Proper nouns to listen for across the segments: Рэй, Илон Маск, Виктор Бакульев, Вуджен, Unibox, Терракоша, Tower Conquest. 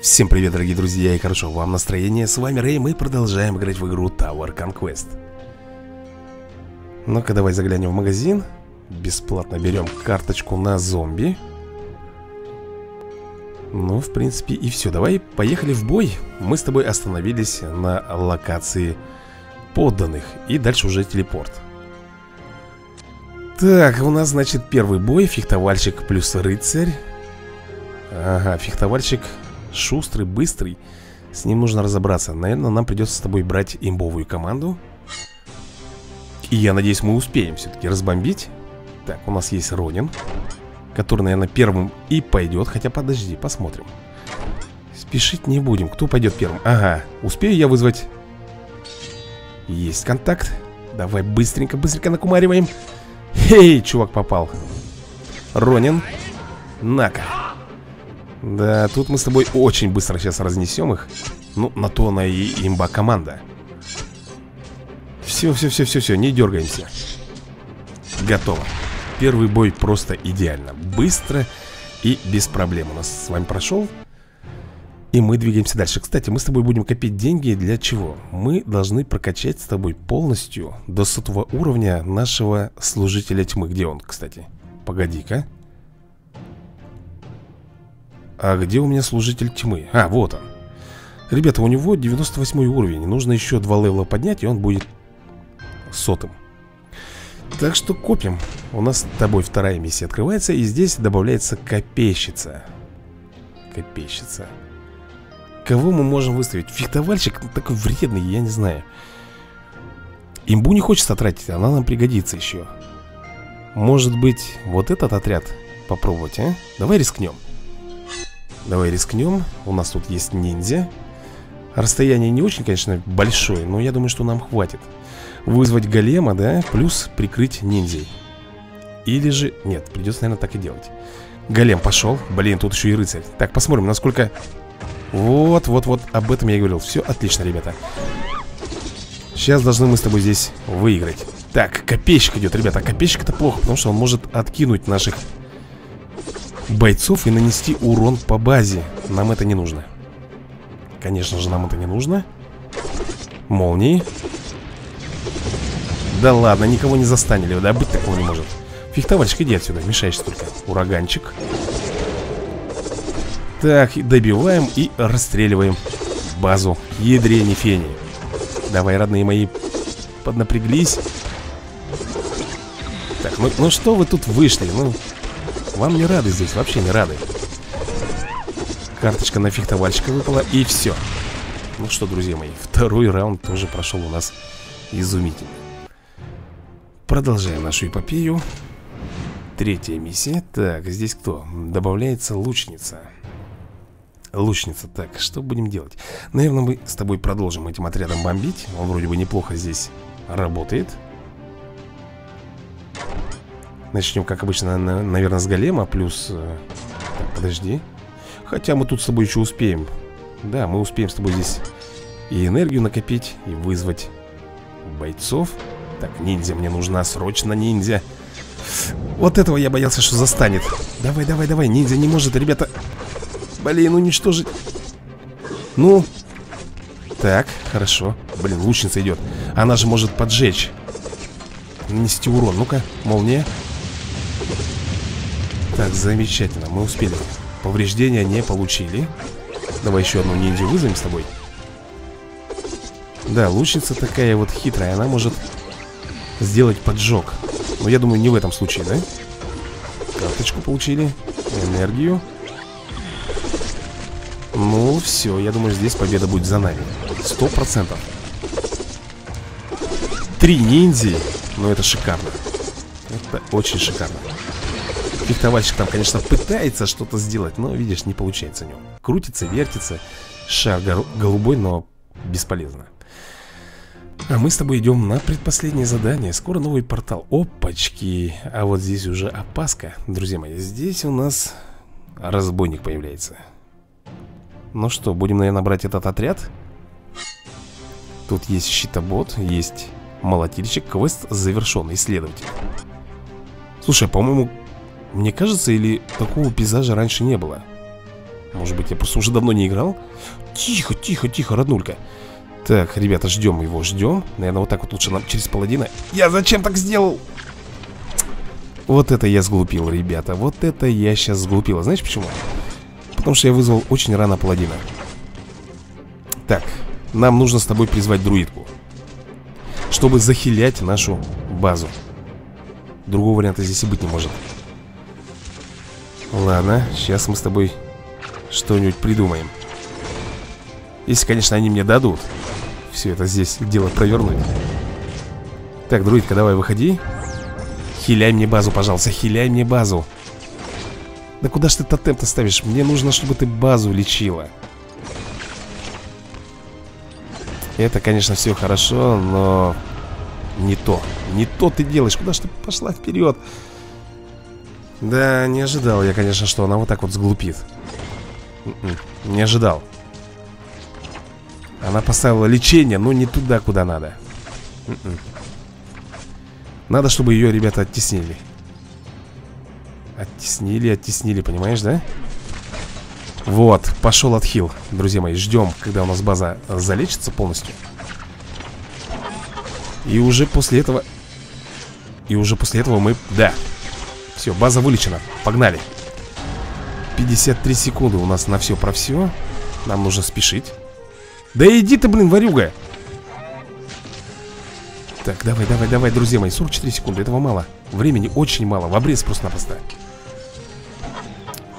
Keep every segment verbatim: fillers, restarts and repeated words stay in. Всем привет, дорогие друзья, и хорошо вам настроение. С вами Рэй, мы продолжаем играть в игру Tower Conquest. Ну-ка, давай заглянем в магазин. Бесплатно берем карточку на зомби. Ну, в принципе, и все. Давай, поехали в бой. Мы с тобой остановились на локации подданных. И дальше уже телепорт. Так, у нас, значит, первый бой. Фехтовальщик плюс рыцарь. Ага, фехтовальщик шустрый, быстрый. С ним нужно разобраться. Наверное, нам придется с тобой брать имбовую команду. И я надеюсь, мы успеем все-таки разбомбить. Так, у нас есть Ронин, который, наверное, первым и пойдет. Хотя, подожди, посмотрим. Спешить не будем. Кто пойдет первым? Ага, успею я вызвать. Есть контакт. Давай быстренько, быстренько накумариваем. Хей, чувак попал. Ронин. На-ка. Да, тут мы с тобой очень быстро сейчас разнесем их. Ну, на то она и имба команда. Все, все, все, все, все, не дергаемся. Готово. Первый бой просто идеально. Быстро и без проблем у нас с вами прошел. И мы двигаемся дальше. Кстати, мы с тобой будем копить деньги. Для чего? Мы должны прокачать с тобой полностью до сотого уровня нашего служителя тьмы. Где он, кстати? Погоди-ка. А где у меня служитель тьмы? А, вот он. Ребята, у него девяносто восьмой уровень. Нужно еще два левела поднять, и он будет сотым. Так что копим. У нас с тобой вторая миссия открывается, и здесь добавляется копейщица. Копейщица. Кого мы можем выставить? Фехтовальщик такой вредный, я не знаю. Имбу не хочется тратить, она нам пригодится еще. Может быть, вот этот отряд попробовать, а? Давай рискнем. Давай рискнем. У нас тут есть ниндзя. Расстояние не очень, конечно, большое, но я думаю, что нам хватит. Вызвать голема, да, плюс прикрыть ниндзей. Или же... Нет, придется, наверное, так и делать. Голем пошел. Блин, тут еще и рыцарь. Так, посмотрим, насколько... Вот, вот, вот, об этом я и говорил. Все отлично, ребята. Сейчас должны мы с тобой здесь выиграть. Так, копейщик идет, ребята. Копейщик это плохо, потому что он может откинуть наших бойцов и нанести урон по базе. Нам это не нужно. Конечно же, нам это не нужно. Молнии. Да ладно, никого не застанили, да быть такого не может. Фехтовальщик, иди отсюда, мешаешься только. Ураганчик. Так, добиваем и расстреливаем базу. Ядрени фени. Давай, родные мои, поднапряглись. Так, ну, ну что вы тут вышли? Ну, вам не рады здесь, вообще не рады. Карточка на фехтовальщика выпала, и все. Ну что, друзья мои, второй раунд тоже прошел у нас изумительно. Продолжаем нашу эпопею. Третья миссия. Так, здесь кто? Добавляется лучница. Лучница. Так, что будем делать? Наверное, мы с тобой продолжим этим отрядом бомбить. Он вроде бы неплохо здесь работает. Начнем, как обычно, на, наверное, с голема. Плюс... Так, подожди. Хотя мы тут с тобой еще успеем. Да, мы успеем с тобой здесь и энергию накопить, и вызвать бойцов. Так, ниндзя мне нужна, срочно ниндзя. Вот этого я боялся, что застанет. Давай, давай, давай, ниндзя не может, ребята. Блин, уничтожить. Ну. Так, хорошо. Блин, лучница идет. Она же может поджечь. Нанести урон, ну-ка, молния. Так, замечательно, мы успели. Повреждения не получили. Давай еще одну ниндзю вызовем с тобой. Да, лучница такая вот хитрая, она может... сделать поджог. Но я думаю, не в этом случае, да? Карточку получили. Энергию. Ну, все. Я думаю, здесь победа будет за нами. Сто процентов. Три ниндзя. Ну, это шикарно. Это очень шикарно. Фехтовальщик там, конечно, пытается что-то сделать, но, видишь, не получается у него. Крутится, вертится. Шар голубой, но бесполезно. А мы с тобой идем на предпоследнее задание. Скоро новый портал. Опачки. А вот здесь уже опаска. Друзья мои, здесь у нас разбойник появляется. Ну что, будем, наверное, брать этот отряд. Тут есть щитобот, есть молотильщик. Квест завершен, исследователь. Слушай, по-моему, мне кажется, или такого пейзажа раньше не было. Может быть, я просто уже давно не играл? Тихо, тихо, тихо, роднулька. Так, ребята, ждем его, ждем. Наверное, вот так вот лучше нам через паладина. Я зачем так сделал? Вот это я сглупил, ребята. Вот это я сейчас сглупил. Знаешь почему? Потому что я вызвал очень рано паладина. Так, нам нужно с тобой призвать друидку, чтобы захилять нашу базу. Другого варианта здесь и быть не может. Ладно, сейчас мы с тобой что-нибудь придумаем. Если, конечно, они мне дадут все это здесь дело провернуть. Так, друидка, давай выходи. Хиляй мне базу, пожалуйста, хиляй мне базу. Да куда ж ты тотем-то ставишь? Мне нужно, чтобы ты базу лечила. Это, конечно, все хорошо, но не то. Не то ты делаешь. Куда ж ты пошла вперед? Да, не ожидал я, конечно, что она вот так вот сглупит. Не ожидал. Она поставила лечение, но не туда, куда надо. Надо, чтобы ее, ребята, оттеснили. Оттеснили, оттеснили, понимаешь, да? Вот, пошел отхил, друзья мои. Ждем, когда у нас база залечится полностью. И уже после этого... И уже после этого мы... Да. Все, база вылечена. Погнали. пятьдесят три секунды у нас на все про все. Нам нужно спешить. Да иди ты, блин, ворюга. Так, давай, давай, давай, друзья мои. сорок четыре секунды, этого мало. Времени очень мало, в обрез просто-напросто.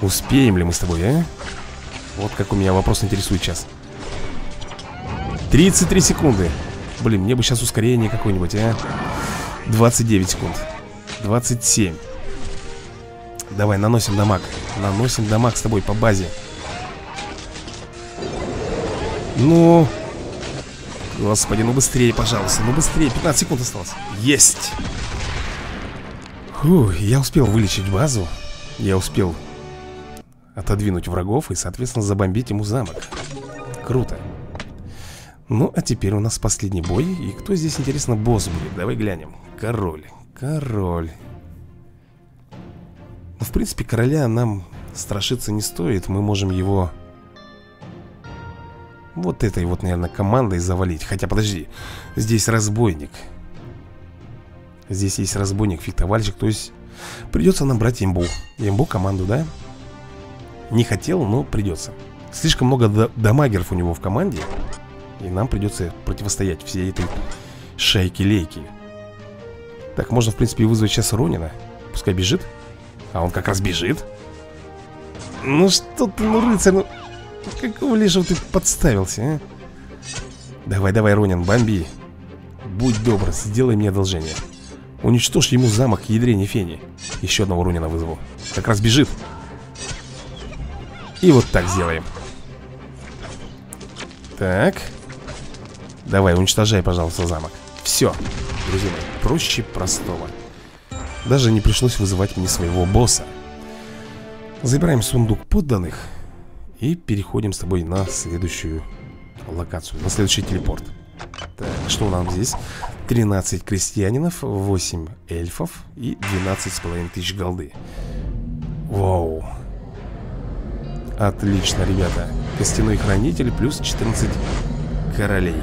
Успеем ли мы с тобой, а? Вот как у меня вопрос интересует сейчас. тридцать три секунды. Блин, мне бы сейчас ускорение какое-нибудь, а? двадцать девять секунд. двадцать семь. Давай, наносим дамаг. Наносим дамаг с тобой по базе. Ну, господи, ну быстрее, пожалуйста. Ну быстрее, пятнадцать секунд осталось. Есть. Фух, я успел вылечить базу. Я успел отодвинуть врагов и, соответственно, забомбить ему замок. Круто. Ну, а теперь у нас последний бой. И кто здесь, интересно, босс будет? Давай глянем. Король, король. В принципе, короля нам страшиться не стоит. Мы можем его вот этой вот, наверное, командой завалить. Хотя, подожди, здесь разбойник. Здесь есть разбойник, фехтовальщик. То есть придется нам брать имбу. Имбу команду, да? Не хотел, но придется. Слишком много дамагеров у него в команде. И нам придется противостоять всей этой шайке-лейке. Так, можно, в принципе, вызвать сейчас Ронина. Пускай бежит. А он как раз бежит. Ну что ты, ну рыцарь, ну какого лишего ты подставился, а? Давай, давай, Ронин, бомби. Будь добр, сделай мне одолжение. Уничтожь ему замок к ядрене фени. Еще одного Ронина вызову. Как раз бежит. И вот так сделаем. Так. Давай, уничтожай, пожалуйста, замок. Все, друзья мои, проще простого. Даже не пришлось вызывать мне своего босса. Забираем сундук подданных. И переходим с тобой на следующую локацию, на следующий телепорт. Так, что у нас здесь? тринадцать крестьянинов, восемь эльфов и двенадцать с половиной тысяч голды. Вау. Отлично, ребята. Костяной хранитель плюс четырнадцать королей.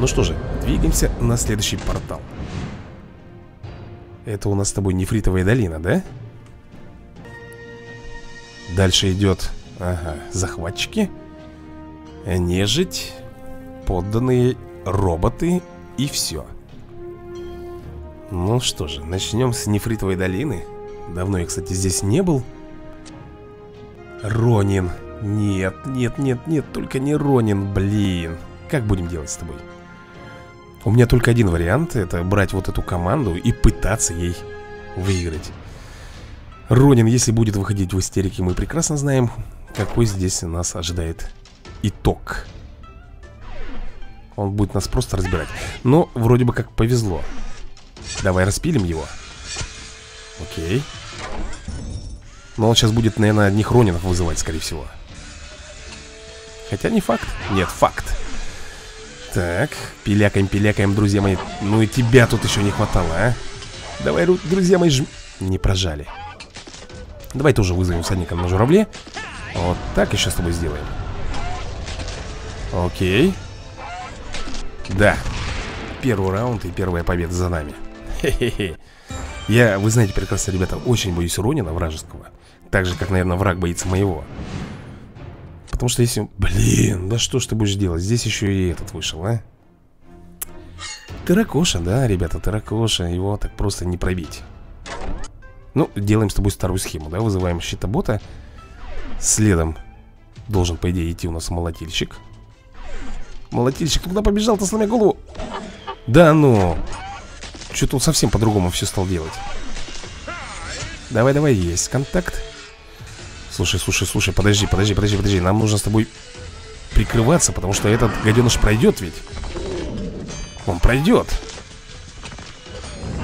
Ну что же, двигаемся на следующий портал. Это у нас с тобой нефритовая долина, да? Дальше идет, ага, захватчики, нежить, подданные, роботы и все. Ну что же, начнем с нефритовой долины. Давно я, кстати, здесь не был. Ронин. Нет, нет, нет, нет, только не Ронин, блин. Как будем делать с тобой? У меня только один вариант, это брать вот эту команду и пытаться ей выиграть. Ронин, если будет выходить в истерике, мы прекрасно знаем, какой здесь нас ожидает итог. Он будет нас просто разбирать. Но вроде бы как повезло. Давай распилим его. Окей. Но он сейчас будет, наверное, одних Ронинов вызывать, скорее всего. Хотя не факт. Нет, факт. Так, пилякаем, пилякаем, друзья мои. Ну и тебя тут еще не хватало, а? Давай, друзья мои, жм... Не прожали. Давай тоже вызовем всадника на журавле. Вот так еще с тобой сделаем. Окей. Да. Первый раунд и первая победа за нами. Хе-хе-хе. Я, вы знаете прекрасно, ребята, очень боюсь Ронина вражеского. Так же, как, наверное, враг боится моего. Потому что если... Блин, да что ж ты будешь делать? Здесь еще и этот вышел, а? Терракоша, да, ребята, терракоша. Его так просто не пробить. Ну, делаем с тобой старую схему, да? Вызываем щитобота. Следом должен, по идее, идти у нас молотильщик. Молотильщик, куда побежал-то, сломя голову? Да ну... Что-то он совсем по-другому все стал делать. Давай, давай, есть контакт. Слушай, слушай, слушай, подожди, подожди, подожди, подожди. Нам нужно с тобой прикрываться, потому что этот гаденыш пройдет ведь. Он пройдет.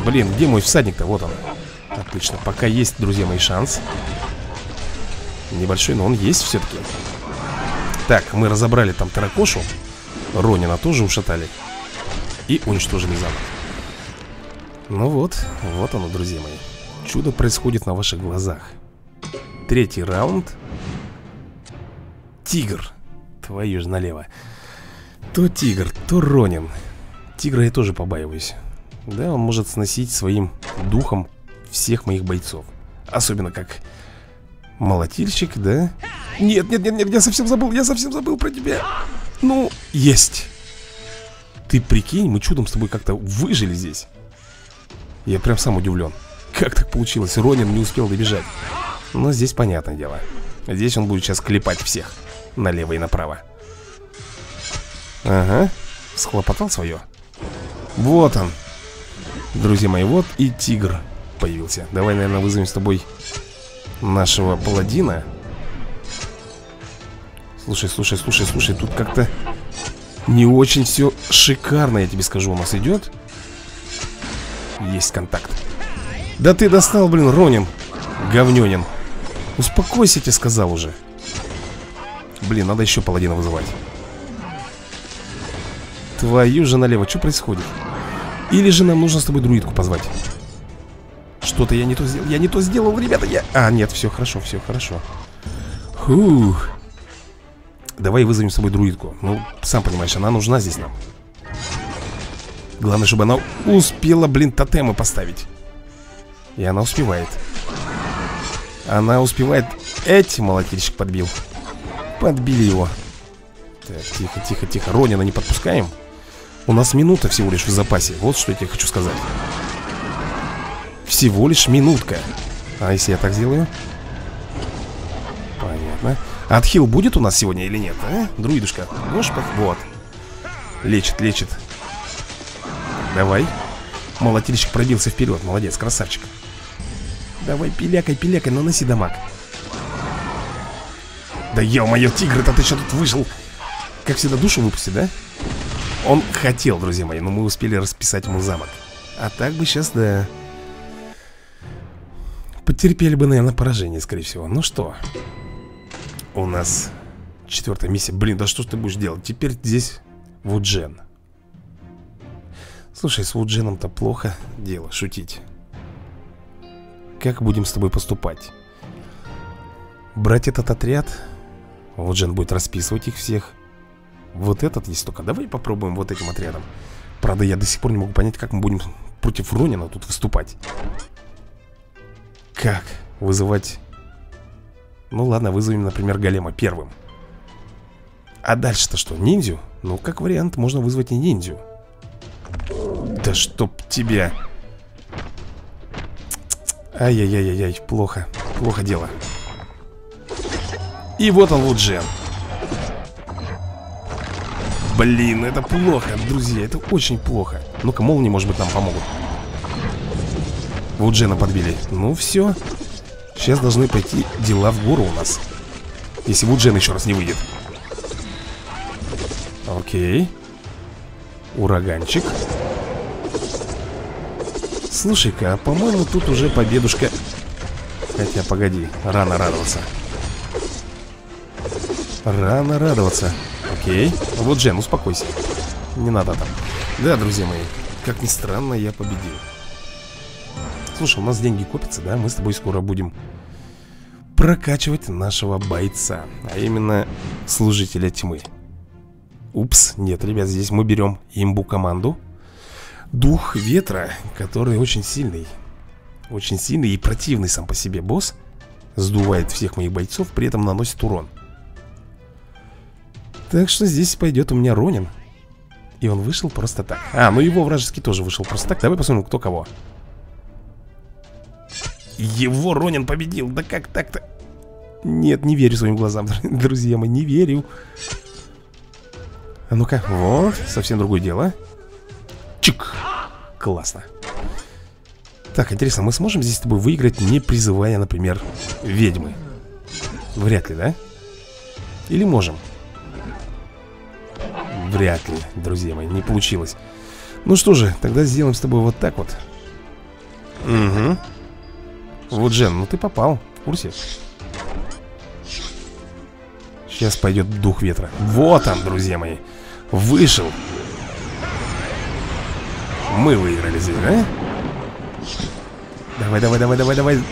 Блин, где мой всадник-то? Вот он. Отлично, пока есть, друзья мои, шанс. Небольшой, но он есть все-таки. Так, мы разобрали там терракошу. Ронина тоже ушатали. И уничтожили замок. Ну вот, вот оно, друзья мои. Чудо происходит на ваших глазах. Третий раунд. Тигр. Твою же налево. То тигр, то Ронин. Тигра я тоже побаиваюсь. Да, он может сносить своим духом всех моих бойцов. Особенно как молотильщик, да? Нет, нет, нет, нет, я совсем забыл, я совсем забыл про тебя. Ну, есть. Ты прикинь, мы чудом с тобой как-то выжили здесь. Я прям сам удивлен. Как так получилось? Ронин не успел добежать. Но здесь понятное дело. Здесь он будет сейчас клепать всех. Налево и направо. Ага. Схлопотал свое. Вот он. Друзья мои, вот и тигр появился. Давай, наверное, вызовем с тобой нашего паладина. Слушай, слушай, слушай, слушай. Тут как-то не очень все шикарно, я тебе скажу, у нас идет. Есть контакт. Да ты достал, блин, Ронин. Говнёнин. Успокойся, я тебе сказал уже. Блин, надо еще паладина вызывать. Твою же налево, что происходит? Или же нам нужно с тобой друидку позвать. Что-то я не то сделал. Я не то сделал, ребята, я... А, нет, все хорошо, все хорошо. Фух. Давай вызовем с тобой друидку. Ну, сам понимаешь, она нужна здесь нам. Главное, чтобы она успела, блин, тотемы поставить. И она успевает. Она успевает. Эть, молотильщик подбил. Подбили его. Так, тихо, тихо, тихо. Ронина не подпускаем. У нас минута всего лишь в запасе. Вот что я тебе хочу сказать. Всего лишь минутка. А если я так сделаю? Понятно. Отхил будет у нас сегодня или нет, а? Друидушка, можешь под... Вот. Лечит, лечит. Давай. Молотильщик пробился вперед. Молодец, красавчик. Давай, пилякай, пилякай, наноси дамаг. Да ё-моё, тигр-то ты что тут вышел? Как всегда, душу выпусти, да? Он хотел, друзья мои, но мы успели расписать ему замок. А так бы сейчас, да... Потерпели бы, наверное, поражение, скорее всего. Ну что? У нас четвертая миссия. Блин, да что ж ты будешь делать? Теперь здесь Вуджен. Слушай, с Вудженом-то плохо дело, шутить. Как будем с тобой поступать? Брать этот отряд. Вуджен будет расписывать их всех. Вот этот есть только. Давай попробуем вот этим отрядом. Правда, я до сих пор не могу понять, как мы будем против Ронина тут выступать. Как вызывать? Ну ладно, вызовем, например, голема первым. А дальше-то что, ниндзю? Ну, как вариант, можно вызвать и ниндзю. Да чтоб тебя. Ай-яй-яй-яй, плохо. Плохо дело. И вот он, Вуджен. Блин, это плохо, друзья. Это очень плохо. Ну-ка, молнии, может быть, нам помогут. Вуджена подбили. Ну все. Сейчас должны пойти дела в гору у нас. Если Вуджен еще раз не выйдет. Окей. Ураганчик. Слушай-ка, а по-моему тут уже победушка. Хотя, погоди, рано радоваться. Рано радоваться. Окей, вот Джен, успокойся. Не надо там. Да, друзья мои, как ни странно, я победил. Слушай, у нас деньги копятся, да? Мы с тобой скоро будем прокачивать нашего бойца, а именно служителя тьмы. Упс, нет, ребят, здесь мы берем имбу команду. Дух ветра, который очень сильный. Очень сильный и противный сам по себе босс. Сдувает всех моих бойцов, при этом наносит урон. Так что здесь пойдет у меня Ронин. И он вышел просто так. А, ну его вражеский тоже вышел просто так. Давай посмотрим, кто кого. Его Ронин победил. Да как так-то? Нет, не верю своим глазам, друзья мои, не верю. А ну-ка, вот, совсем другое дело. Чик. Классно. Так, интересно, мы сможем здесь с тобой выиграть, не призывая, например, ведьмы? Вряд ли, да? Или можем? Вряд ли, друзья мои, не получилось. Ну что же, тогда сделаем с тобой вот так вот. Угу. Вот, Жен, ну ты попал, в курсе? Сейчас пойдет дух ветра. Вот он, друзья мои. Вышел. Мы выиграли здесь, да? Давай, давай, давай, давай, давай.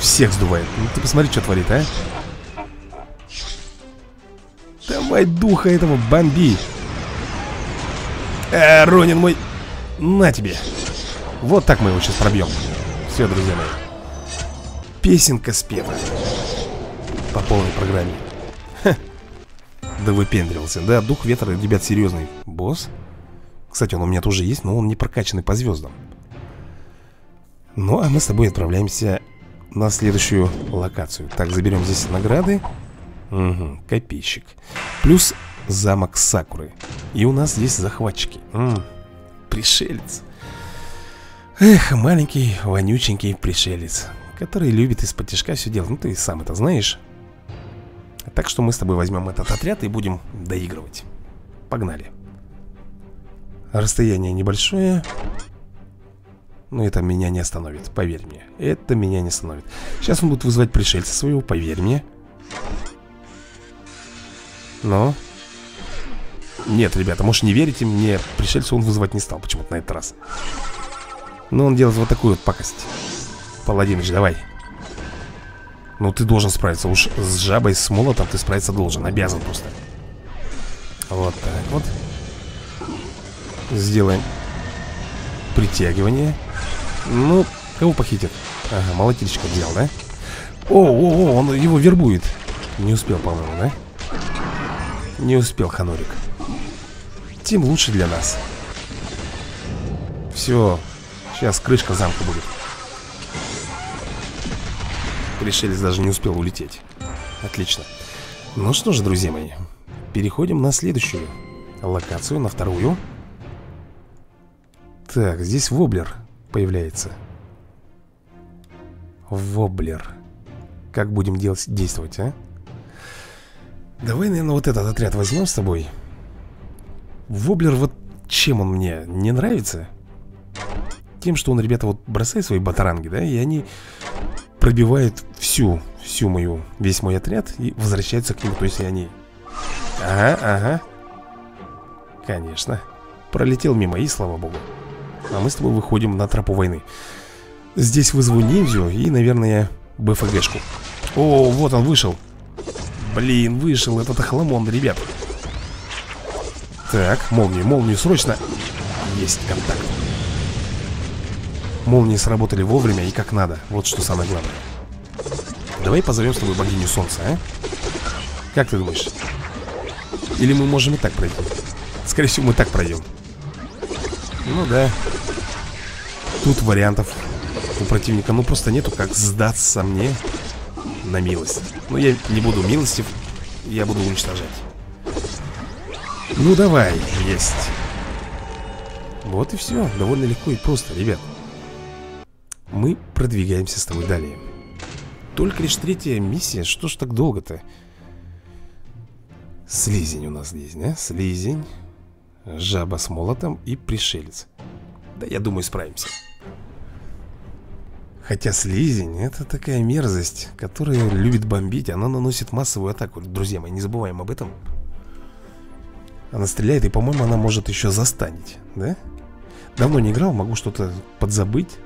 Всех сдувает. Ну ты посмотри, что творит, а. Давай духа этого бомби. А, Ронин мой. На тебе. Вот так мы его сейчас пробьем. Все, друзья мои. Песенка спета. По полной программе. Ха. Да выпендрился. Да, дух ветра, ребят, серьезный босс. Кстати, он у меня тоже есть, но он не прокачанный по звездам. Ну, а мы с тобой отправляемся на следующую локацию. Так, заберем здесь награды. Угу, копейщик. Плюс замок Сакуры. И у нас здесь захватчики. М-м, пришелец. Эх, маленький, вонюченький пришелец, который любит из-под тишка все делать. Ну, ты сам это знаешь. Так что мы с тобой возьмем этот отряд и будем доигрывать. Погнали. Расстояние небольшое. Но это меня не остановит, поверь мне. Это меня не остановит. Сейчас он будет вызывать пришельца своего, поверь мне. Но нет, ребята, может не верите мне, пришельца он вызывать не стал почему-то на этот раз. Но он делает вот такую вот пакость. Паладиныч, давай. Ну ты должен справиться. Уж с жабой, с молотом ты справиться должен. Обязан просто. Вот так вот. Сделаем притягивание. Ну, кого похитит? Ага, молотильщика взял, да? О, о, о, он его вербует. Не успел, по-моему, да? Не успел, ханурик. Тем лучше для нас. Все. Сейчас крышка замка будет. Пришелец даже не успел улететь. Отлично. Ну что же, друзья мои, переходим на следующую локацию, на вторую. Так, здесь воблер появляется. Воблер. Как будем делать, действовать, а? Давай, наверное, вот этот отряд возьмем с тобой. Воблер, вот чем он мне не нравится? Тем, что он, ребята, вот бросает свои батаранги, да, и они пробивают всю, всю мою, весь мой отряд и возвращаются к нему, то есть они... Ага, ага. Конечно. Пролетел мимо, и слава богу. А мы с тобой выходим на тропу войны. Здесь вызову ниндзю и, наверное, БФГшку. О, вот он вышел. Блин, вышел этот охламон, ребят. Так, молнию, молнию срочно. Есть контакт. Молнии сработали вовремя и как надо. Вот что самое главное. Давай позовем с тобой богиню солнца, а? Как ты думаешь? Или мы можем и так пройти? Скорее всего, мы так пройдем. Ну да. Тут вариантов у противника ну просто нету, как сдаться мне на милость. Но я не буду милостив, я буду уничтожать. Ну давай, есть. Вот и все, довольно легко и просто, ребят. Мы продвигаемся с тобой далее. Только лишь третья миссия, что ж так долго-то? Слизень у нас здесь, да? Слизень, жаба с молотом и пришелец. Да я думаю, справимся. Хотя слизень — это такая мерзость, которая любит бомбить. Она наносит массовую атаку. Друзья мои, не забываем об этом. Она стреляет и, по-моему, она может еще застанить, да? Давно не играл, могу что-то подзабыть.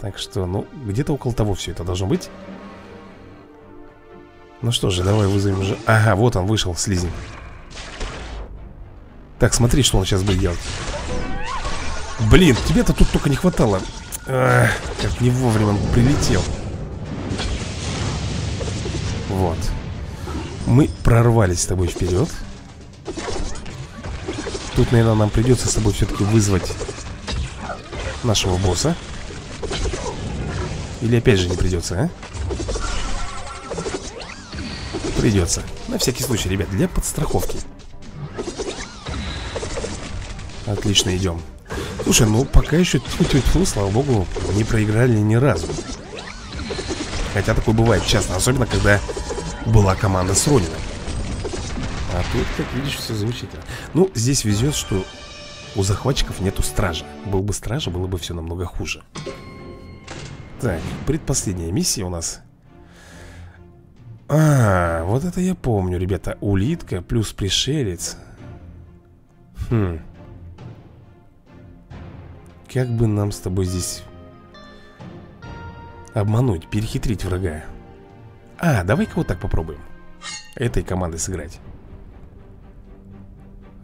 Так что, ну, где-то около того все это должно быть. Ну что же, давай вызовем же. Ага, вот он вышел, слизень. Так, смотри, что он сейчас будет делать. Блин, тебе-то тут только не хватало. Ах, как не вовремя он прилетел. Вот. Мы прорвались с тобой вперед. Тут, наверное, нам придется с тобой все-таки вызвать нашего босса. Или опять же не придется, а? Придется. На всякий случай, ребят, для подстраховки. Отлично, идем. Слушай, ну пока еще, тьфу-тьфу-тьфу, слава богу, не проиграли ни разу. Хотя такое бывает часто, особенно когда была команда сронена. А тут, как видишь, все замечательно. Ну, здесь везет, что у захватчиков нету стража. Был бы стража, было бы все намного хуже. Так, предпоследняя миссия у нас. А, вот это я помню, ребята. Улитка плюс пришелец. Хм. Как бы нам с тобой здесь обмануть, перехитрить врага? А, давай-ка вот так попробуем. Этой командой сыграть.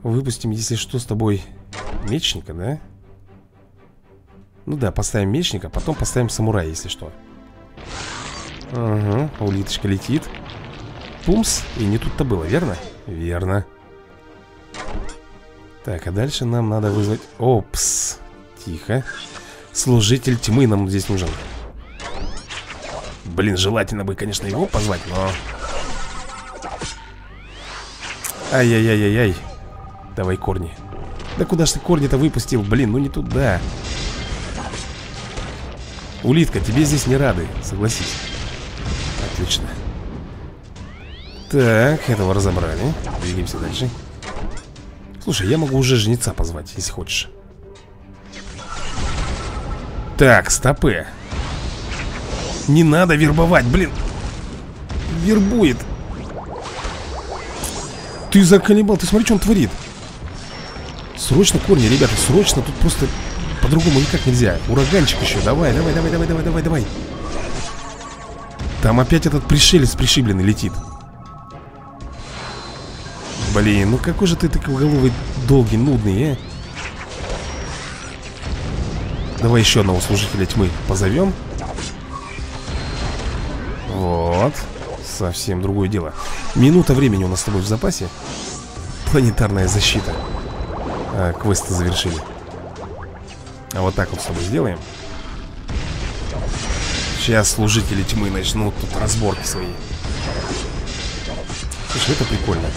Выпустим, если что, с тобой мечника, да? Ну да, поставим мечника, потом поставим самурая, если что. Ага, улиточка летит. Пумс, и не тут-то было, верно? Верно. Так, а дальше нам надо вызвать... Опс, тихо. Служитель тьмы нам здесь нужен. Блин, желательно бы, конечно, его позвать, но... Ай-яй-яй-яй-яй. Давай корни. Да куда ж ты корни-то выпустил? Блин, ну не туда. Улитка, тебе здесь не рады, согласись. Отлично. Так, этого разобрали. Двигаемся дальше. Слушай, я могу уже жнеца позвать, если хочешь. Так, стопы. Не надо вербовать, блин. Вербует. Ты заколебал, ты смотри, что он творит. Срочно корни, ребята, срочно. Тут просто по-другому никак нельзя. Ураганчик еще, давай, давай, давай, давай, давай, давай, давай. Там опять этот пришелец пришибленный летит. Блин, ну какой же ты такой головой долгий, нудный, а? Давай еще одного служителя тьмы позовем. Вот. Совсем другое дело. Минута времени у нас с тобой в запасе. Планетарная защита. А, квест завершили. А вот так вот с тобой сделаем. Сейчас служители тьмы начнут тут разборки свои. Слушай, это прикольно.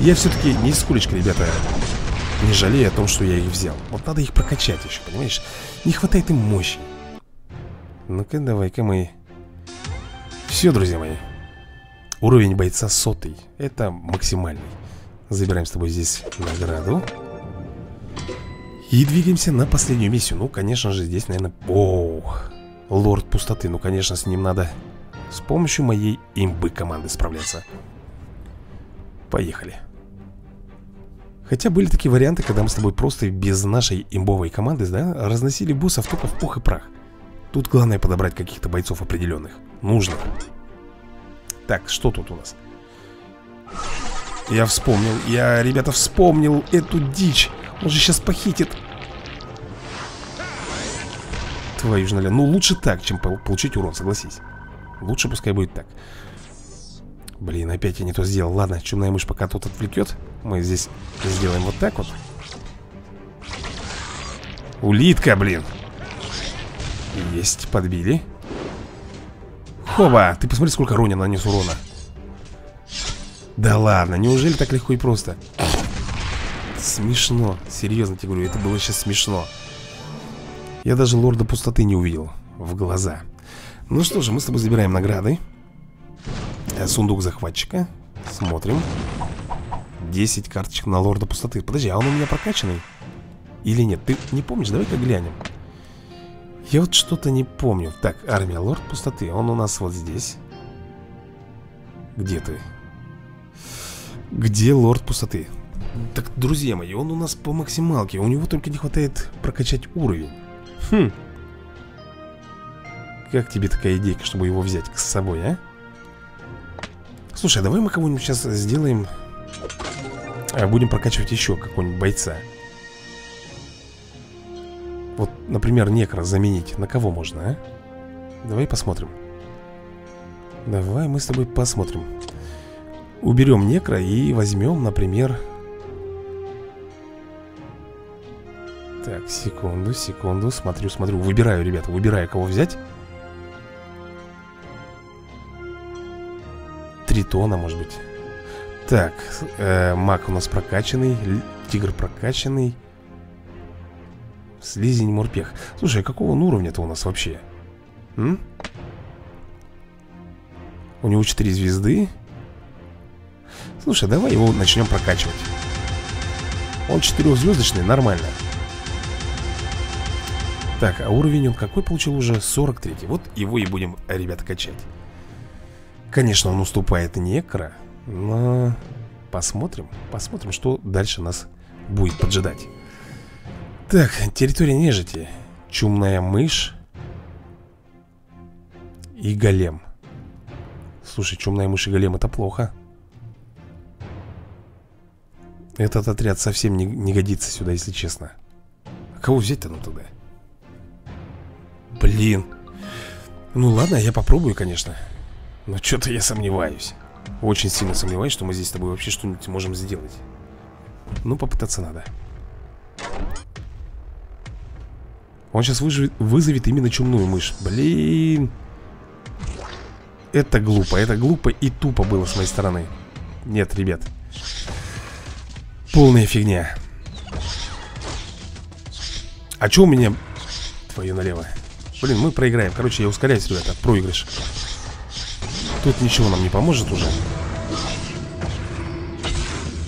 Я все-таки не скулечка, ребята, не жалею о том, что я их взял. Вот надо их прокачать еще, понимаешь? Не хватает им мощи. Ну-ка, давай-ка мы... Все, друзья мои. Уровень бойца сотый. Это максимальный. Забираем с тобой здесь награду. И двигаемся на последнюю миссию. Ну, конечно же, здесь, наверное... Ох, лорд пустоты. Ну, конечно, с ним надо с помощью моей имбы команды справляться. Поехали. Хотя были такие варианты, когда мы с тобой просто без нашей имбовой команды, да, разносили боссов только в пух и прах. Тут главное подобрать каких-то бойцов определенных. Нужно. Так, что тут у нас? Я вспомнил, я, ребята, вспомнил эту дичь. Он же сейчас похитит. Твою ж налево. Ну, лучше так, чем получить урон, согласись. Лучше пускай будет так. Блин, опять я не то сделал. Ладно, чумная мышь пока тут отвлекет. Мы здесь сделаем вот так вот. Улитка, блин. Есть, подбили. Хоба, ты посмотри, сколько Роня нанес урона. Да ладно, неужели так легко и просто? Смешно, серьезно тебе говорю, это было сейчас смешно. Я даже лорда пустоты не увидел в глаза. Ну что же, мы с тобой забираем награды. Сундук захватчика. Смотрим. десять карточек на лорда пустоты. Подожди, а он у меня прокачанный? Или нет? Ты не помнишь? Давай-ка глянем. Я вот что-то не помню. Так, армия лорд пустоты. Он у нас вот здесь. Где ты? Где лорд пустоты? Так, друзья мои, он у нас по максималке. У него только не хватает прокачать уровень. Хм. Как тебе такая идейка, чтобы его взять с собой, а? Слушай, давай мы кого-нибудь сейчас сделаем. А, будем прокачивать еще какого-нибудь бойца. Вот, например, некро заменить. На кого можно, а? Давай посмотрим. Давай мы с тобой посмотрим. Уберем некро и возьмем, например... Так, секунду, секунду. Смотрю, смотрю. Выбираю, ребята, выбираю, кого взять. Тритона, может быть. Так, э, маг у нас прокачанный. Тигр прокачанный. Слизень, морпех. Слушай, а какого он уровня-то у нас вообще? М? У него четыре звезды. Слушай, давай его начнем прокачивать. Он четырехзвездочный, нормально. Так, а уровень он какой получил уже? сорок третий. Вот его и будем, ребята, качать. Конечно, он уступает некро, но посмотрим, посмотрим, что дальше нас будет поджидать. Так, территория нежити. Чумная мышь и голем. Слушай, чумная мышь и голем — это плохо. Этот отряд совсем не, не годится сюда, если честно. А кого взять-то ну тогда? Блин. Ну ладно, я попробую, конечно. Но что-то я сомневаюсь. Очень сильно сомневаюсь, что мы здесь с тобой вообще что-нибудь можем сделать. Ну, попытаться надо. Он сейчас выживет, вызовет именно чумную мышь. Блин. Это глупо, это глупо и тупо было с моей стороны. Нет, ребят. Полная фигня. А чё у меня... Твою налево. Блин, мы проиграем. Короче, я ускоряюсь, ребята. Проигрыш. Тут ничего нам не поможет уже.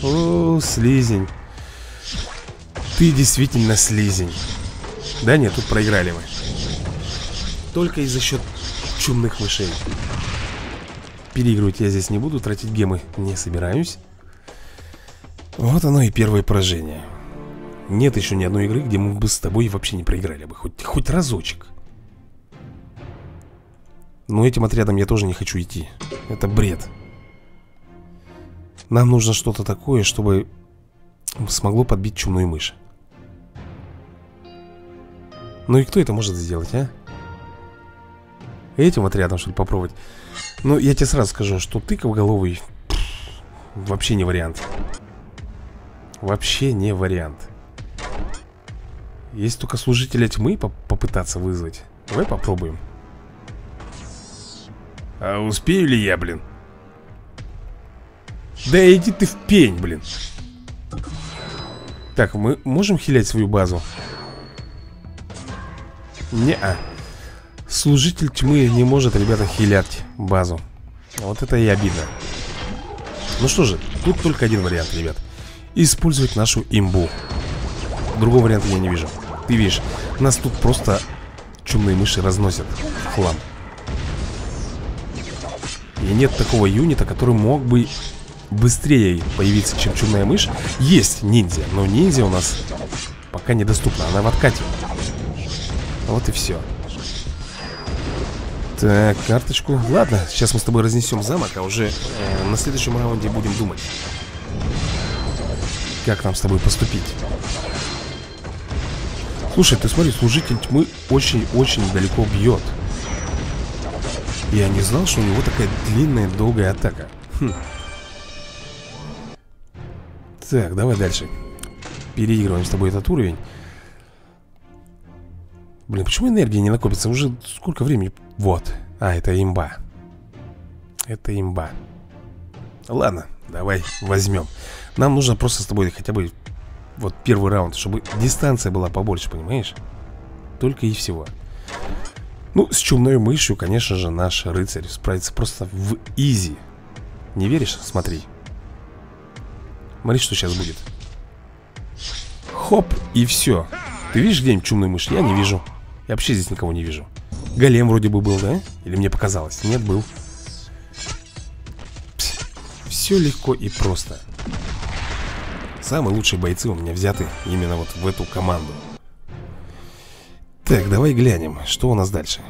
О, слизень. Ты действительно слизень. Да нет, тут проиграли мы. Только из-за счет чумных мышей. Переигрывать я здесь не буду, тратить гемы не собираюсь. Вот оно и первое поражение. Нет еще ни одной игры, где мы бы с тобой вообще не проиграли бы. Хоть, хоть разочек. Но этим отрядом я тоже не хочу идти. Это бред. Нам нужно что-то такое, чтобы смогло подбить чумную мышь. Ну и кто это может сделать, а? Этим отрядом, что ли, попробовать? Ну, я тебе сразу скажу, что тыковголовый вообще не вариант. Вообще не вариант. Есть только служителя тьмы поп попытаться вызвать. Давай попробуем. А успею ли я, блин? Да иди ты в пень, блин. Так, мы можем хилять свою базу? Не-а. Служитель тьмы не может, ребята, хилять базу. Вот это и обидно. Ну что же, тут только один вариант, ребят. Использовать нашу имбу. Другого варианта я не вижу. Ты видишь, нас тут просто чумные мыши разносят в хлам. И нет такого юнита, который мог бы быстрее появиться, чем чумная мышь. Есть ниндзя, но ниндзя у нас пока недоступна. Она в откате. Вот и все. Так, карточку. Ладно, сейчас мы с тобой разнесем замок, а уже э, на следующем раунде будем думать, как нам с тобой поступить. Слушай, ты смотри, служитель тьмы очень-очень далеко бьет. Я не знал, что у него такая длинная, долгая атака. Хм. Так, давай дальше. Переигрываем с тобой этот уровень. Блин, почему энергия не накопится? Уже сколько времени? Вот. А, это имба. Это имба. Ладно, давай возьмем. Нам нужно просто с тобой хотя бы вот первый раунд, чтобы дистанция была побольше, понимаешь? Только и всего. Ну, с чумной мышью, конечно же, наш рыцарь справится просто в изи. Не веришь? Смотри. Смотри, что сейчас будет. Хоп, и все. Ты видишь где-нибудь чумную мышь? Я не вижу. Я вообще здесь никого не вижу. Голем вроде бы был, да? Или мне показалось? Нет, был. Пс. Все легко и просто. Самые лучшие бойцы у меня взяты именно вот в эту команду. Так, давай глянем, что у нас дальше.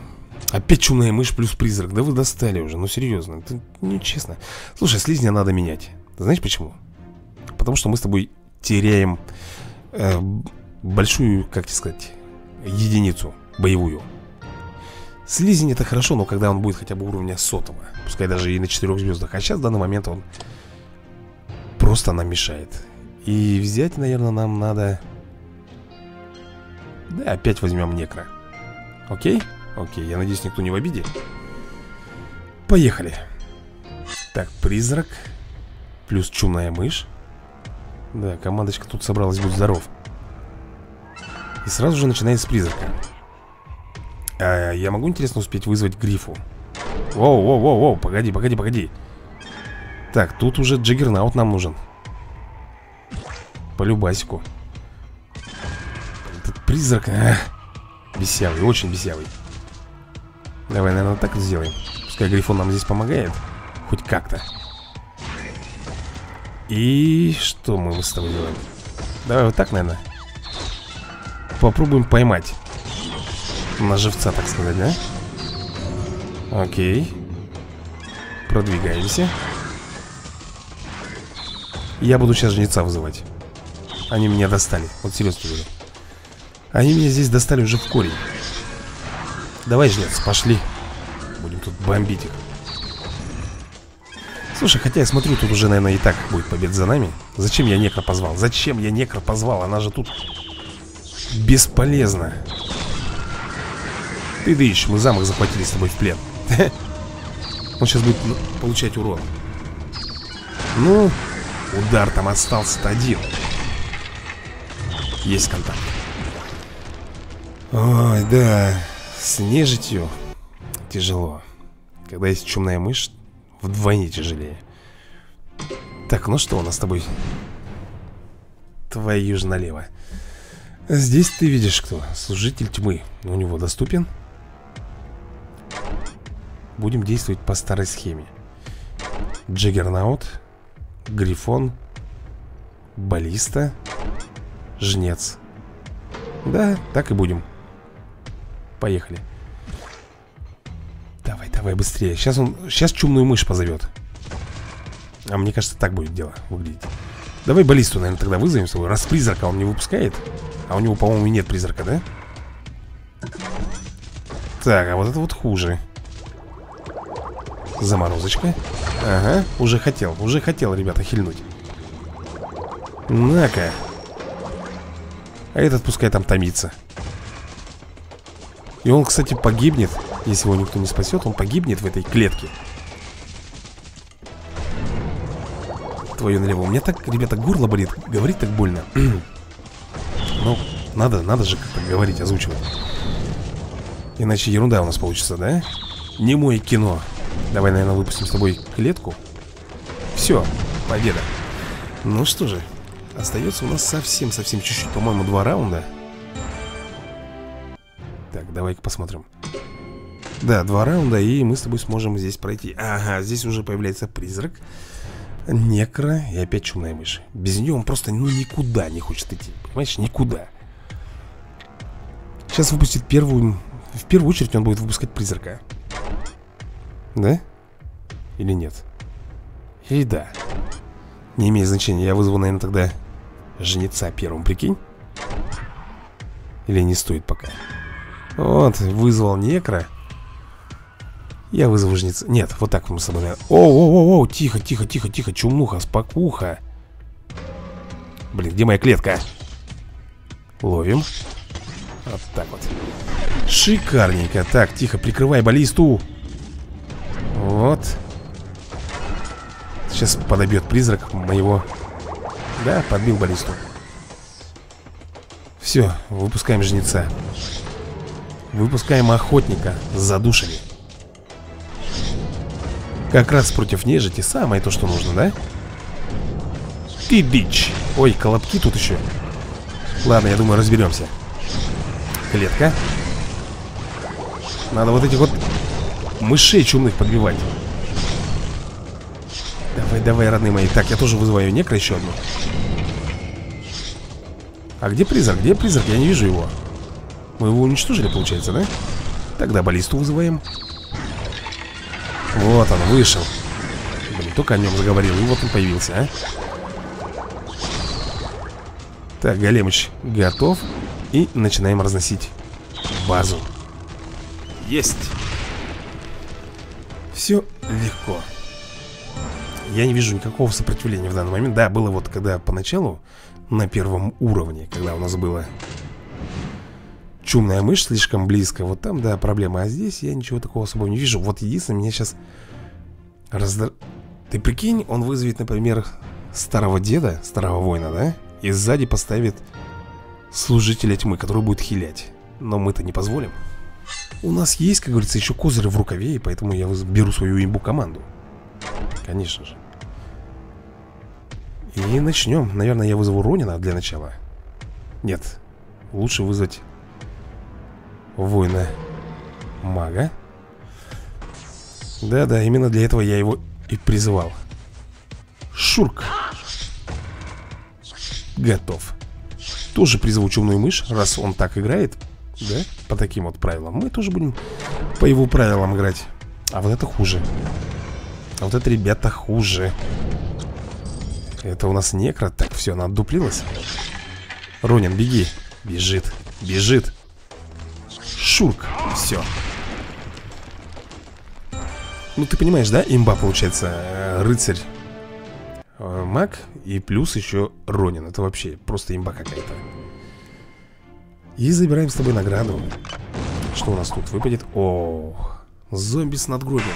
Опять чумная мышь плюс призрак. Да вы достали уже, ну серьезно. Это нечестно. Слушай, слизня надо менять. Ты знаешь почему? Потому что мы с тобой теряем э, большую, как тебе сказать, единицу боевую. Слизень это хорошо, но когда он будет хотя бы уровня сотого, пускай даже и на четырех звездах. А сейчас в данный момент он просто нам мешает. И взять, наверное, нам надо... Да, опять возьмем некро. Окей? Окей, я надеюсь, никто не в обиде. Поехали. Так, призрак плюс чумная мышь. Да, командочка тут собралась, будь здоров. И сразу же начинает с призрака. а, Я могу, интересно, успеть вызвать грифу? Воу, воу, воу, воу, погоди, погоди, погоди. Так, тут уже джиггернаут нам нужен. По любасику. Этот призрак, а, бесявый, очень бесявый. Давай, наверное, так и сделаем. Пускай грифон нам здесь помогает. Хоть как-то. И что мы с тобой делаем? Давай вот так, наверное. Попробуем поймать. На живца, так сказать, да? Окей. Продвигаемся. Я буду сейчас жнеца вызывать. Они меня достали. Вот серьезно говорю. Они меня здесь достали уже в корень. Давай, жнец, пошли. Будем тут бомбить их. Слушай, хотя я смотрю, тут уже, наверное, и так будет побед за нами. Зачем я некро позвал? Зачем я некро позвал? Она же тут бесполезна. Ты дышишь, мы замок захватили с тобой в плен. Он сейчас будет получать урон. Ну, удар там остался-то один. Есть контакт. Ой, да. С нежитью тяжело. Когда есть чумная мышь, вдвойне тяжелее. Так, ну что у нас с тобой? Твою же налево. Здесь ты видишь кто? Служитель тьмы. У него доступен. Будем действовать по старой схеме. Джиггернаут, грифон, баллиста, жнец. Да, так и будем. Поехали. Давай, давай, быстрее. Сейчас он, сейчас чумную мышь позовет. А мне кажется, так будет дело выглядеть. Давай баллисту, наверное, тогда вызовем с собой. Раз призрака он не выпускает. А у него, по-моему, и нет призрака, да? Так, а вот это вот хуже. Заморозочка. Ага, уже хотел, уже хотел, ребята, хильнуть. На-ка. А этот пускай там томится. И он, кстати, погибнет. Если его никто не спасет, он погибнет в этой клетке. Твою налево. У меня так, ребята, горло болит. Говорить так больно. Ну, надо, надо же как-то говорить, озвучивать. Иначе ерунда у нас получится, да? Немое кино. Давай, наверное, выпустим с тобой клетку. Все, победа. Ну что же, остается у нас совсем-совсем чуть-чуть, по-моему, два раунда. Так, давай-ка посмотрим. Да, два раунда, и мы с тобой сможем здесь пройти. Ага, здесь уже появляется призрак, некро и опять чумная мышь. Без нее он просто, ну, никуда не хочет идти. Понимаешь, никуда. Сейчас выпустит первую. В первую очередь он будет выпускать призрака. Да? Или нет? Или да? Не имеет значения, я вызову, наверное, тогда жнеца первым, прикинь. Или не стоит пока. Вот, вызвал некро. Я вызову жнеца. Нет, вот так мы с собой. О-о-о-о, тихо, тихо, тихо, тихо, чумнуха, спокуха. Блин, где моя клетка? Ловим. Вот так вот. Шикарненько. Так, тихо, прикрывай баллисту. Вот. Сейчас подобьет призрак моего. Да, подбил баллисту. Все, выпускаем жнеца. Выпускаем охотника. Задушили. Как раз против нежити самое то, что нужно, да? Ты бич. Ой, колобки тут еще. Ладно, я думаю, разберемся. Клетка. Надо вот этих вот мышей чумных подбивать. Давай, давай, родные мои. Так, я тоже вызываю некро еще одну. А где призрак? Где призрак? Я не вижу его. Мы его уничтожили, получается, да? Тогда баллисту вызываем. Вот он, вышел. Блин, только о нем заговорил, и вот он появился, а. Так, Големыч готов. И начинаем разносить базу. Есть. Все легко. Я не вижу никакого сопротивления в данный момент. Да, было вот когда поначалу, на первом уровне, когда у нас было чумная мышь слишком близко. Вот там, да, проблема. А здесь я ничего такого особого не вижу. Вот единственное, меня сейчас раздра... Ты прикинь, он вызовет, например, старого деда, старого воина, да? И сзади поставит служителя тьмы, который будет хилять. Но мы-то не позволим. У нас есть, как говорится, еще козырь в рукаве. И поэтому я беру свою имбу команду. Конечно же. И начнем. Наверное, я вызову Ронина для начала. Нет. Лучше вызвать воина мага. Да-да, именно для этого я его и призвал. Шурк. Готов. Тоже призову чумную мышь, раз он так играет. Да, по таким вот правилам. Мы тоже будем по его правилам играть. А вот это хуже. А вот это, ребята, хуже. Это у нас некро. Так, все, она отдуплилась. Ронин, беги. Бежит, бежит. Шурк, все. Ну, ты понимаешь, да, имба получается. Рыцарь, маг и плюс еще Ронин. Это вообще просто имба какая-то. И забираем с тобой награду. Что у нас тут выпадет? Ох, зомби с надгробием.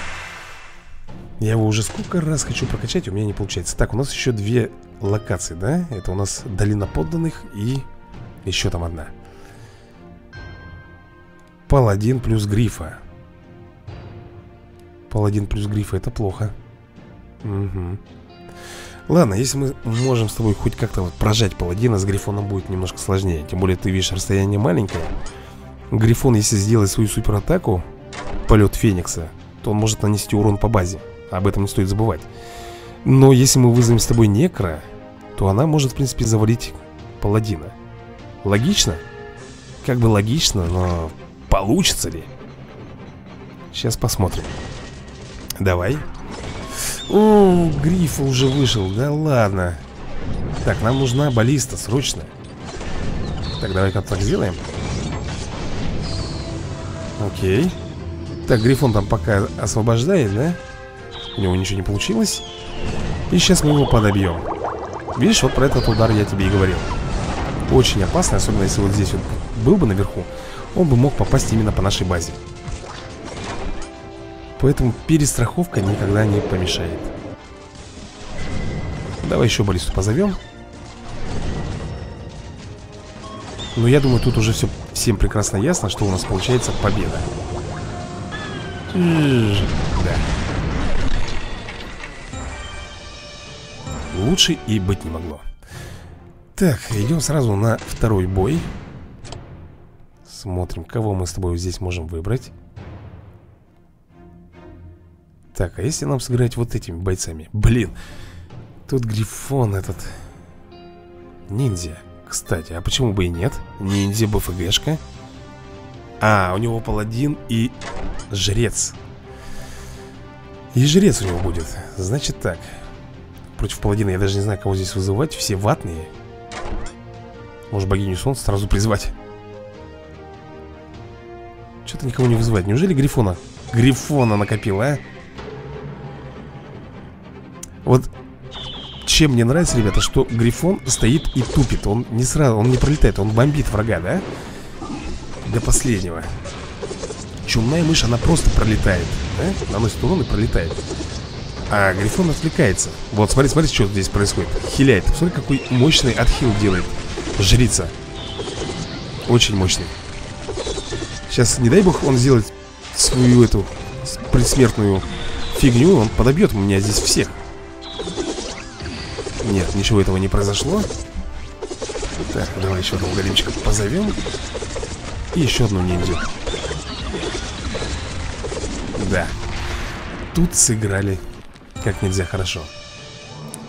Я его уже сколько раз хочу прокачать, у меня не получается. Так, у нас еще две локации, да? Это у нас долина подданных и еще там одна. Паладин плюс грифа. Паладин плюс грифа, это плохо. Угу. Ладно, если мы можем с тобой хоть как-то вот прожать паладина, с грифоном будет немножко сложнее. Тем более, ты видишь, расстояние маленькое. Грифон, если сделает свою суператаку, полет феникса, то он может нанести урон по базе. Об этом не стоит забывать. Но если мы вызовем с тобой некро, то она может, в принципе, завалить паладина. Логично? Как бы логично, но получится ли? Сейчас посмотрим. Давай. О, гриф уже вышел, да ладно. Так, нам нужна баллиста, срочно. Так, давай как так сделаем. Окей. Так, грифон там пока освобождает, да? У него ничего не получилось. И сейчас мы его подобьем. Видишь, вот про этот удар я тебе и говорил. Очень опасно, особенно если вот здесь вот был бы наверху, он бы мог попасть именно по нашей базе. Поэтому перестраховка никогда не помешает. Давай еще баллисту позовем. Ну, я думаю, тут уже все всем прекрасно ясно, что у нас получается победа. Да. Лучше и быть не могло. Так, идем сразу на второй бой. Смотрим, кого мы с тобой здесь можем выбрать. Так, а если нам сыграть вот этими бойцами? Блин, тут грифон этот. Ниндзя, кстати, а почему бы и нет? Ниндзя, БФГшка. А, у него паладин и жрец. И жрец у него будет. Значит так. Против паладина я даже не знаю, кого здесь вызывать. Все ватные. Может, богиню солнца сразу призвать. Что-то никого не вызывает. Неужели грифона? Грифона накопила, а? Вот чем мне нравится, ребята, что грифон стоит и тупит. Он не сразу, он не пролетает, он бомбит врага, да? До последнего. Чумная мышь, она просто пролетает, да? Наносит урон и пролетает. А грифон отвлекается. Вот, смотри, смотри, что здесь происходит. Хиляет. Посмотри, какой мощный отхил делает жрица. Очень мощный. Сейчас, не дай бог, он сделает свою эту предсмертную фигню. Он подобьет меня здесь всех. Нет, ничего этого не произошло. Так, давай еще одного големчика позовем. И еще одну ниндзю. Да. Тут сыграли как нельзя хорошо.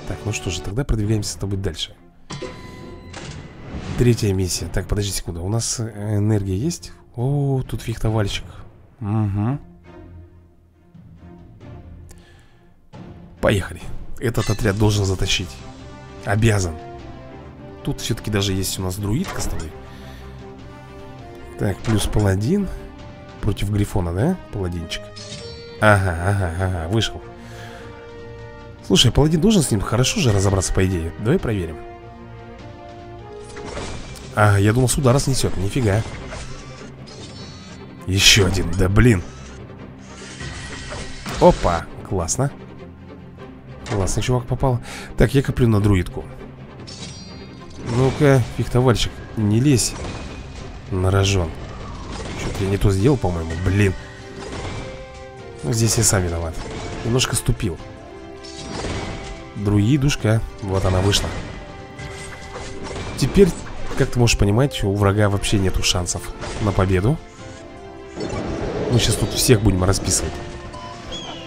Так, ну что же, тогда продвигаемся с тобой дальше. Третья миссия. Так, подожди секунду. У нас энергия есть? О, тут фехтовальщик. Угу. Поехали. Этот отряд должен затащить. Обязан. Тут все-таки даже есть у нас друидка с тобой. Так, плюс паладин. Против грифона, да? Паладинчик. Ага, ага, ага, вышел. Слушай, паладин должен с ним хорошо же разобраться, по идее. Давай проверим. Ага, я думал, с удара снесет. Нифига. Еще один, да блин. Опа, классно. Классно, чувак, попал. Так, я коплю на друидку. Ну-ка, фехтовальщик, не лезь на рожон. Что-то я не то сделал, по-моему, блин. Ну, здесь я сам виноват. Немножко ступил. Друидушка, вот она вышла. Теперь, как ты можешь понимать, у врага вообще нету шансов на победу. Мы сейчас тут всех будем расписывать.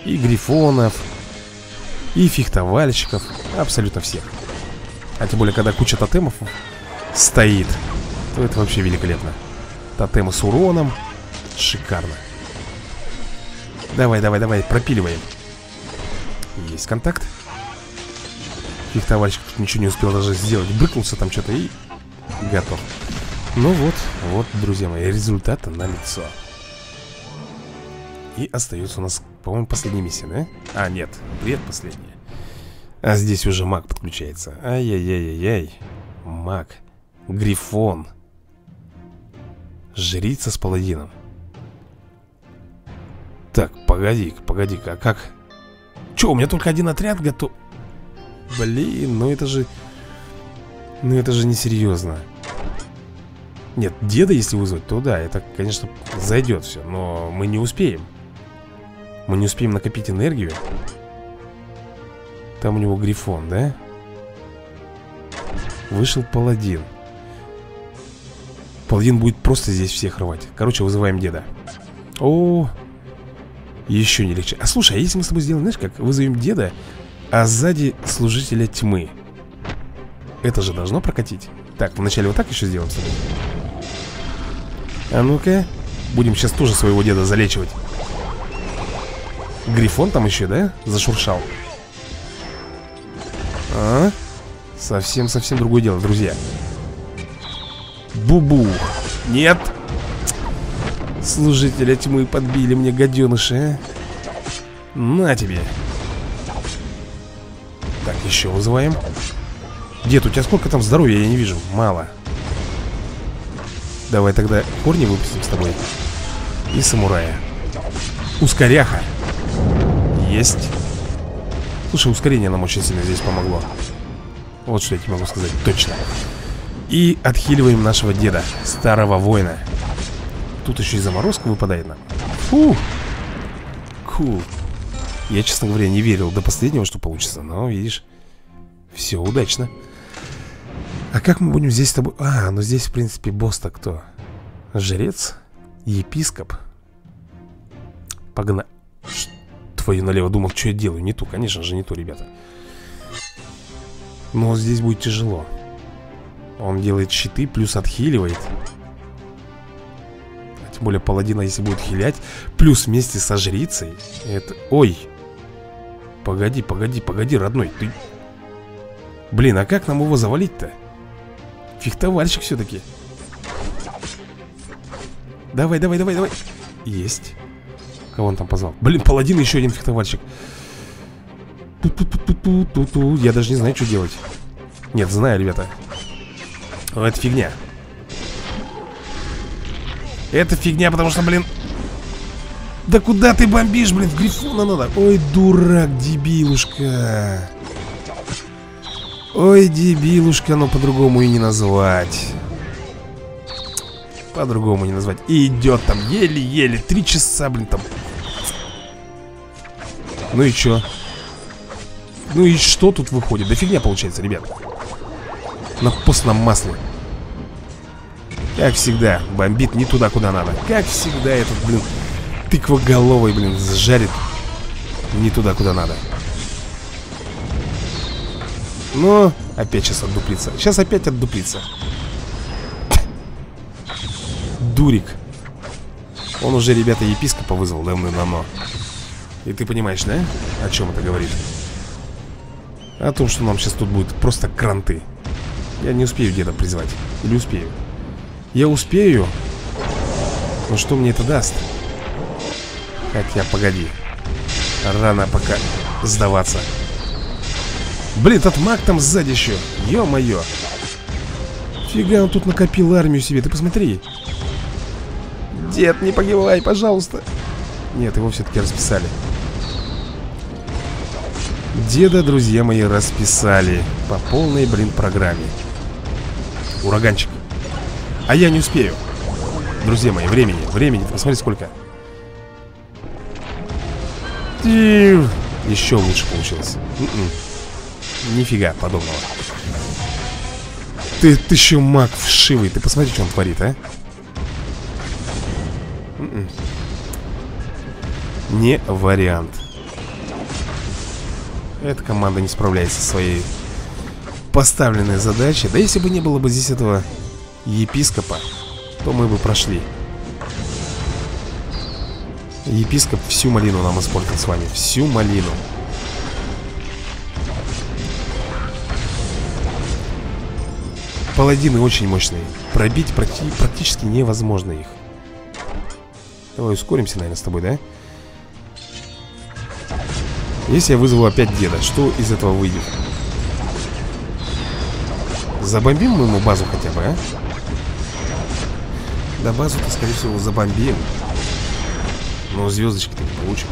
И грифонов, и фехтовальщиков, абсолютно всех. А тем более, когда куча тотемов стоит, то это вообще великолепно. Тотемы с уроном. Шикарно. Давай, давай, давай, пропиливаем. Есть контакт. Фехтовальщик тут ничего не успел даже сделать. Брыкнулся там что-то и готов. Ну вот, вот, друзья мои, результат налицо. И остается у нас, по-моему, последняя миссия, да? А, нет, предпоследняя. А здесь уже маг подключается. Ай-яй-яй-яй-яй. Маг. Грифон. Жрица с паладином. Так, погоди-ка, погоди-ка, а как? Че, у меня только один отряд готов? Блин, ну это же... Ну это же несерьезно. Нет, деда если вызвать, то да, это, конечно, зайдет все. Но мы не успеем. Мы не успеем накопить энергию. Там у него грифон, да? Вышел паладин. Паладин будет просто здесь всех рвать. Короче, вызываем деда. О, еще не легче. А слушай, а если мы с тобой сделаем, знаешь как? Вызовем деда, а сзади служителя тьмы. Это же должно прокатить. Так, вначале вот так еще сделаем с тобой. А ну-ка. Будем сейчас тоже своего деда залечивать. Грифон там еще, да? Зашуршал. А? Совсем-совсем другое дело, друзья. Бубу. Нет. Служителя тьмы подбили мне, гаденыши. А? На тебе. Так, еще вызываем. Дед, у тебя сколько там здоровья? Я не вижу. Мало. Давай тогда корни выпустим с тобой. И самурая. Ускоряха. Есть. Слушай, ускорение нам очень сильно здесь помогло. Вот что я тебе могу сказать, точно. И отхиливаем нашего деда, старого воина. Тут еще и заморозка выпадает нам. Фу. Кул. Я, честно говоря, не верил до последнего, что получится. Но, видишь, все удачно. А как мы будем здесь с тобой... А, ну здесь, в принципе, босс-то кто? Жрец? Епископ? Погнали. Твою налево, думал, что я делаю. Не ту, конечно же, не ту, ребята. Но здесь будет тяжело. Он делает щиты, плюс отхиливает. А тем более паладина, если будет хилять. Плюс вместе со жрицей. Это... Ой. Погоди, погоди, погоди, родной. Ты... Блин, а как нам его завалить-то? Фехтовальщик все-таки. Давай, давай, давай, давай. Есть. Кого он там позвал? Блин, паладин, еще один фехтовальщик. Ту-ту-ту-ту-ту-ту-ту. Я даже не знаю, что делать. Нет, знаю, ребята. Это фигня. Это фигня, потому что, блин... Да куда ты бомбишь, блин? В грифона надо. Ой, дурак, дебилушка. Ой, дебилушка, но по-другому и не назвать. По-другому не назвать. И идет там еле-еле. Три часа, блин, там. Ну и что? Ну и что тут выходит? Да фигня получается, ребят. На постном масле. Как всегда, бомбит не туда, куда надо. Как всегда, этот, блин, тыквоголовый, блин, сжарит не туда, куда надо. Но опять сейчас отдуплится. Сейчас опять отдуплится. Дурик. Он уже, ребята, епископа вызвал давным-давно. И ты понимаешь, да? О чем это говорит? О том, что нам сейчас тут будет просто кранты. Я не успею где-то призвать. Или успею? Я успею. Но что мне это даст? Хотя, погоди. Рано пока сдаваться. Блин, этот маг там сзади еще. Ё-моё. Фига, он тут накопил армию себе. Ты посмотри. Дед, не погибай, пожалуйста. Нет, его все-таки расписали. Деда, друзья мои, расписали. По полной, блин, программе. Ураганчик. А я не успею. Друзья мои, времени, времени. Ты посмотри, сколько. И... еще лучше получилось. У-у. Нифига подобного. Ты, ты еще маг вшивый. Ты посмотри, что он творит, а. У-у. Не вариант. Эта команда не справляется со своей поставленной задачей. Да если бы не было бы здесь этого епископа, то мы бы прошли. Епископ всю малину нам испортил с вами. Всю малину. Паладины очень мощные. Пробить практи- практически невозможно их. Давай ускоримся, наверное, с тобой, да? Если я вызову опять деда, что из этого выйдет? Забомбим мы ему базу хотя бы, а? Да базу-то, скорее всего, забомбим. Но звездочки-то не получим.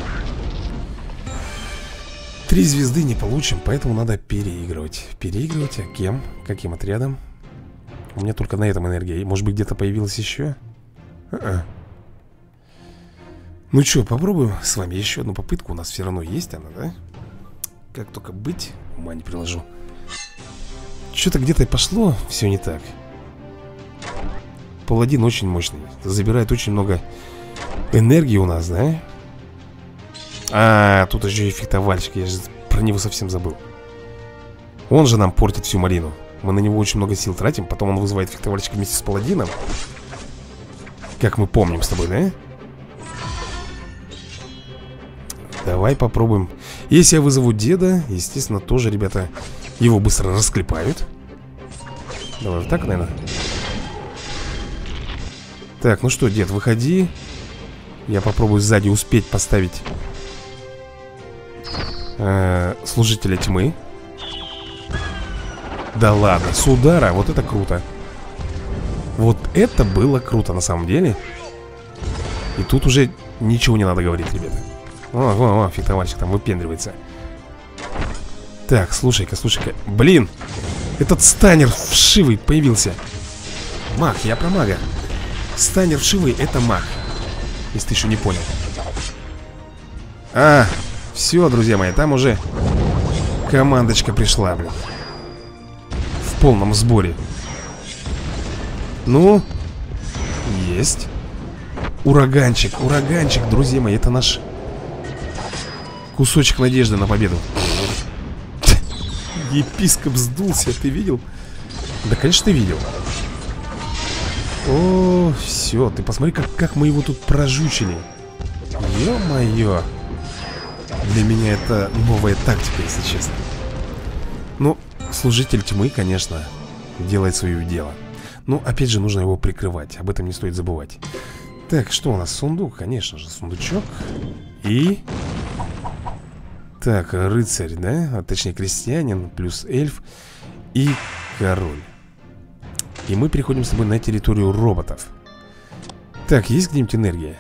Три звезды не получим, поэтому надо переигрывать. Переигрывать, а кем? Каким отрядом? У меня только на этом энергия. Может быть, где-то появилась еще? А-а. Ну что, попробуем с вами еще одну попытку. У нас все равно есть она, да? Как только быть, ума не приложу. Что-то где-то пошло, все не так. Паладин очень мощный. Забирает очень много энергии у нас, да? А, тут еще и фехтовальщик. Я же про него совсем забыл. Он же нам портит всю малину. Мы на него очень много сил тратим. Потом он вызывает фехтовальщика вместе с паладином. Как мы помним с тобой, да? Давай попробуем. Если я вызову деда, естественно, тоже, ребята, его быстро расклепают. Давай вот так, наверное. Так, ну что, дед, выходи. Я попробую сзади успеть поставить э, служителя тьмы. Да ладно, с удара, вот это круто. Вот это было круто на самом деле. И тут уже ничего не надо говорить, ребята. О, о, о, фехтовальщик там выпендривается. Так, слушай-ка, слушай-ка. Блин, этот станер вшивый появился. Маг, я про мага. Станер вшивый, это маг. Если ты еще не понял. А, все, друзья мои, там уже командочка пришла, блин. В полном сборе. Ну, есть. Ураганчик, ураганчик, друзья мои, это наш... кусочек надежды на победу. Епископ сдулся, ты видел? Да, конечно, ты видел. О, все, ты посмотри, как, как мы его тут прожучили. Ё-моё. Для меня это новая тактика, если честно. Ну, служитель тьмы, конечно, делает свое дело. Но, опять же, нужно его прикрывать. Об этом не стоит забывать. Так, что у нас? Сундук, конечно же, сундучок. И... так, рыцарь, да? А, точнее, крестьянин, плюс эльф и король. И мы переходим с тобой на территорию роботов. Так, есть где-нибудь энергия?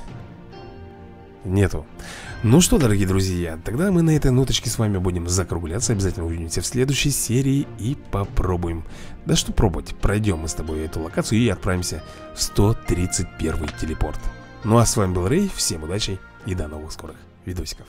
Нету. Ну что, дорогие друзья, тогда мы на этой ноточке с вами будем закругляться. Обязательно увидимся в следующей серии и попробуем. Да что пробовать, пройдем мы с тобой эту локацию и отправимся в сто тридцать первый телепорт. Ну а с вами был Рэй, всем удачи и до новых скорых видосиков.